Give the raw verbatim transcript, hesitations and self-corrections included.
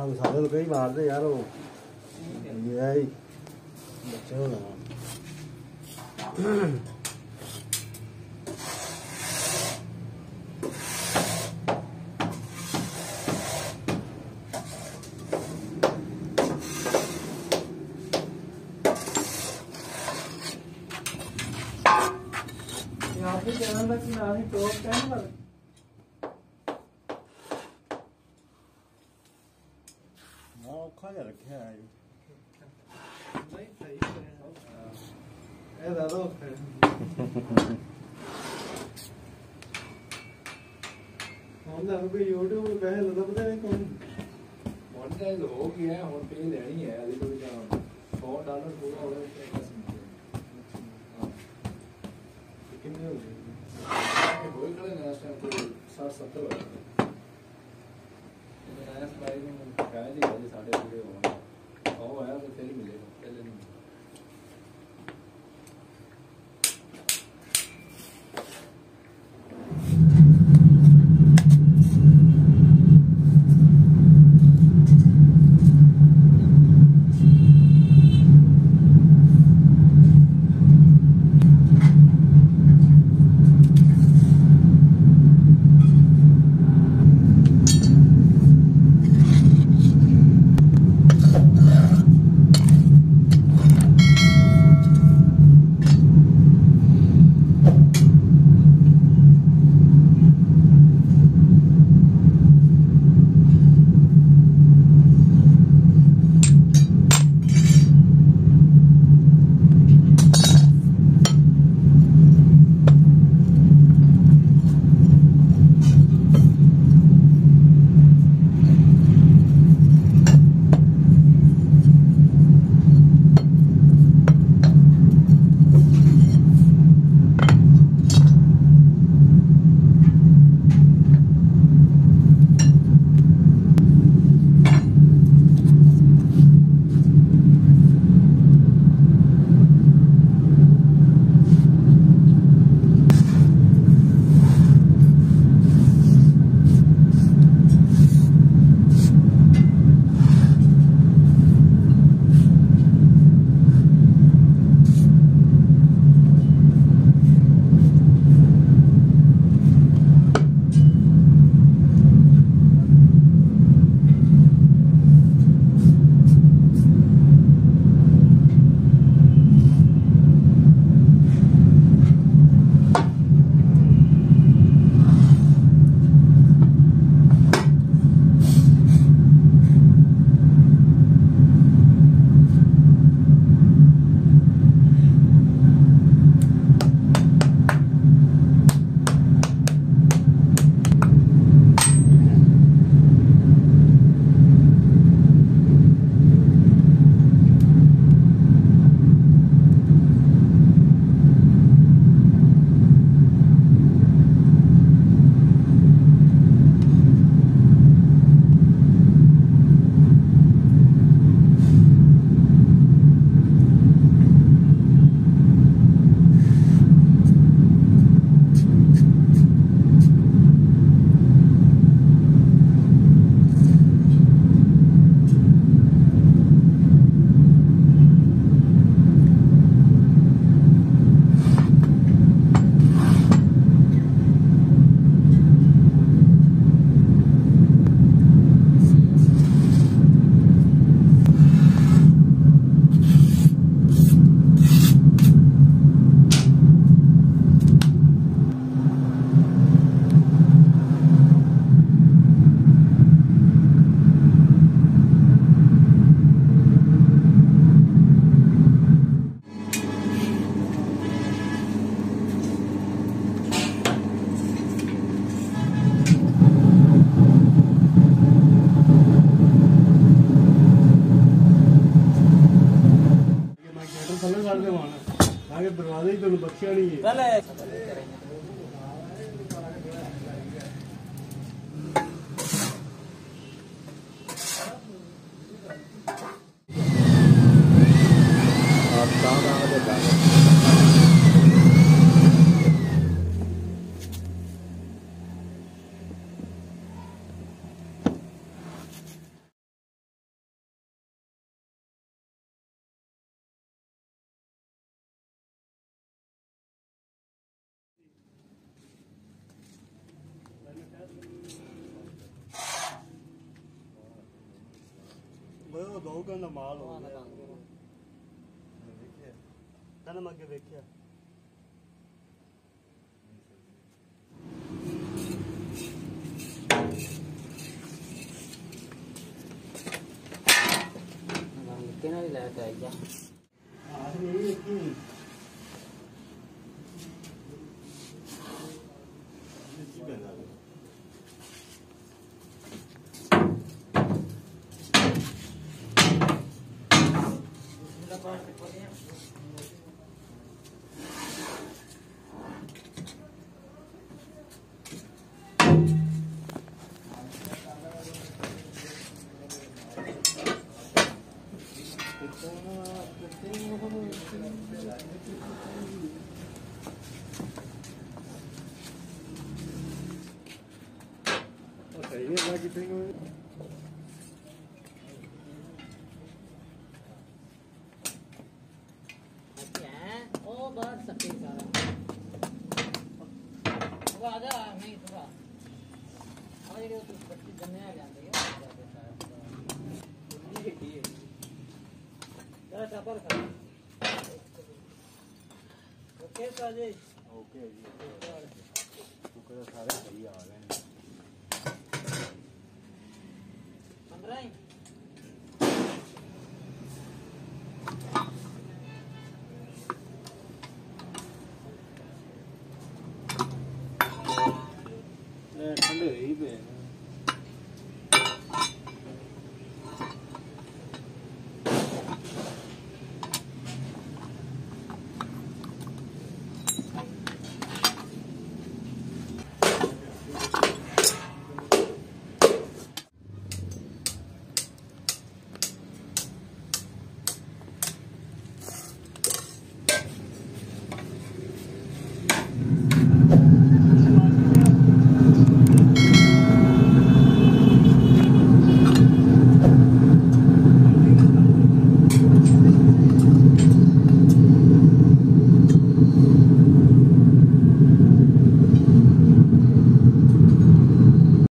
अब साले तो कई बाहर से यार वो ये बच्चे हो ना दो का माल हो गया। देखिए तन मगे देखिए केना ले आता है क्या आज मेरी की इसकी बना दो इसमें पास से पड़े ओके साजे ओके सारे सही आ रहे हैं पंद्रह ठंडे यही पे